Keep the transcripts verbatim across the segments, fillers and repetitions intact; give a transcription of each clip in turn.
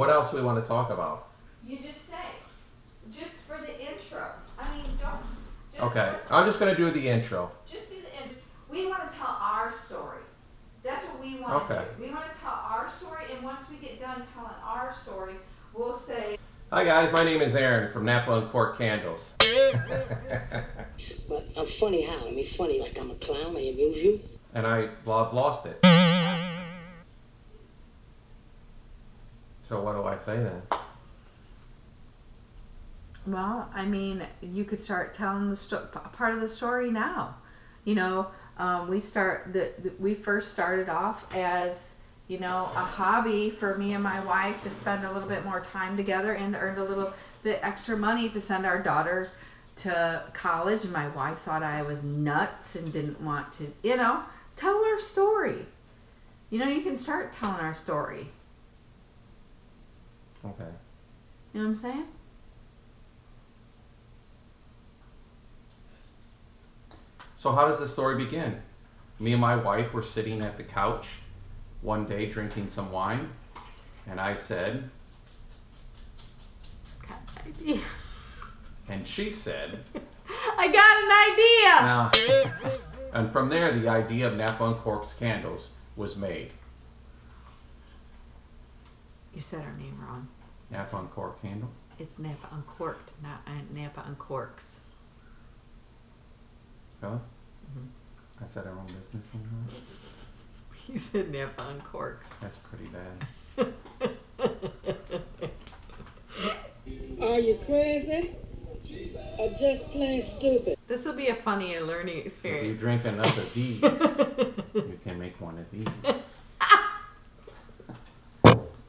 what else do we want to talk about? You just say, just for the intro. I mean, don't. Just okay, I'm just going to do the intro. Just do the intro. We want to tell our story. That's what we want okay. to do. We want to tell our story, and once we get done telling our story, we'll say... Hi guys, my name is Aaron from Napa Uncorked Candles. But I'm funny how? I mean funny like I'm a clown, I amuse you. And I, well, I've lost it. So what do I say then? Well, I mean, you could start telling the sto part of the story now. You know, um, we start the, the we first started off as, you know, a hobby for me and my wife to spend a little bit more time together and earned a little bit extra money to send our daughter to college. And my wife thought I was nuts and didn't want to, you know, tell our story. You know, you can start telling our story. Okay. You know what I'm saying? So how does the story begin? Me and my wife were sitting at the couch one day drinking some wine, and I said, got an idea. And she said, I got an idea. Now, and from there, the idea of Napa Uncorked Candles was made. You said our name wrong. Napa Uncorked Candles? It's Napa Uncorked, not Napa Uncorks. Really? Mm-hmm. I said our own business name. You said Napa Uncorks. That's pretty bad. Are you crazy? Or just plain stupid? This will be a funny and learning experience. If you drink enough of these, you can make one of these.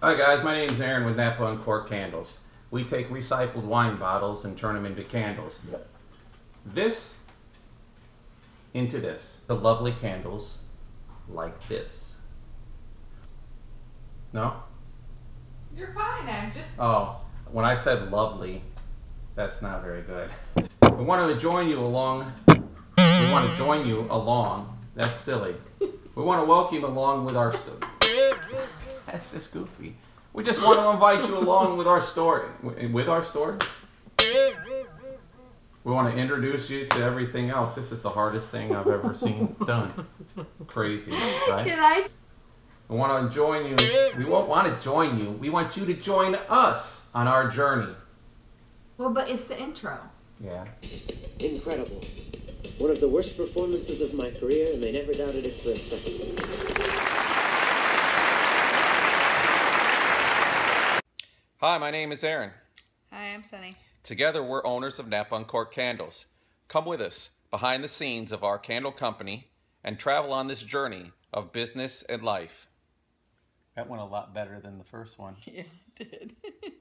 Hi guys, my name is Aaron with Napa Uncorked Candles. We take recycled wine bottles and turn them into candles. This into this. The lovely candles. Like this. No? You're fine, I'm just... Oh, when I said lovely, that's not very good. We want to join you along... We want to join you along... That's silly. We want to welcome you along with our... That's just goofy. We just want to invite you along with our story. With our story? We want to introduce you to everything else. This is the hardest thing I've ever seen done. Crazy, right? Can I? We want to join you. We won't want to join you. We want you to join us on our journey. Well, but it's the intro. Yeah. Incredible. One of the worst performances of my career, and they never doubted it for a second. Hi, my name is Aaron. Hi, I'm Sunny. Together, we're owners of Napa Uncorked Candles. Come with us behind the scenes of our candle company and travel on this journey of business and life. That went a lot better than the first one. Yeah, it did.